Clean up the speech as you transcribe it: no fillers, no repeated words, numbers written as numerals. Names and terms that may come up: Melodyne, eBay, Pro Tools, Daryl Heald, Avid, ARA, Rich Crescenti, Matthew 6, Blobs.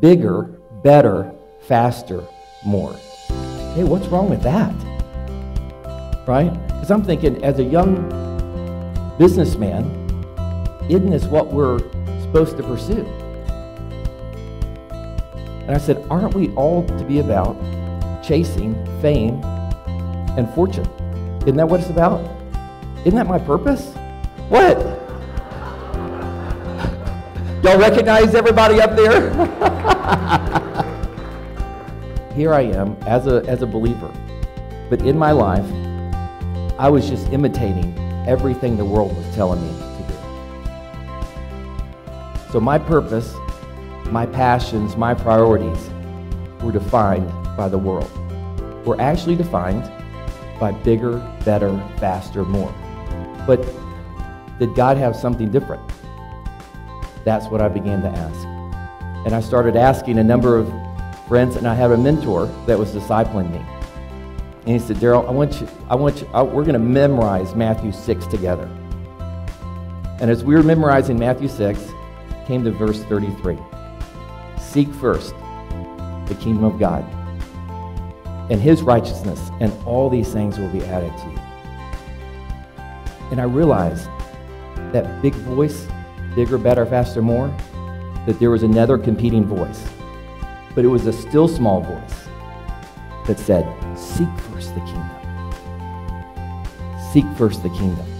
bigger, better, faster, more. Hey, what's wrong with that? Right? Because I'm thinking, as a young businessman, isn't this what we're supposed to pursue? And I said, aren't we all to be about chasing fame and fortune? Isn't that what it's about? Isn't that my purpose? What? Y'all recognize everybody up there? Here I am as a believer, but in my life, I was just imitating everything the world was telling me to do. So my purpose, my passions, my priorities were defined by the world. Were actually defined by bigger, better, faster, more. But did God have something different? That's what I began to ask. And I started asking a number of friends, and I had a mentor that was discipling me. And he said, Daryl, we're going to memorize Matthew 6 together. And as we were memorizing Matthew 6, came to verse 33. Seek first the kingdom of God and his righteousness, and all these things will be added to you. And I realized that big voice, bigger, better, faster, more, that there was another competing voice. But it was a still small voice that said, seek first the kingdom. Seek first the kingdom.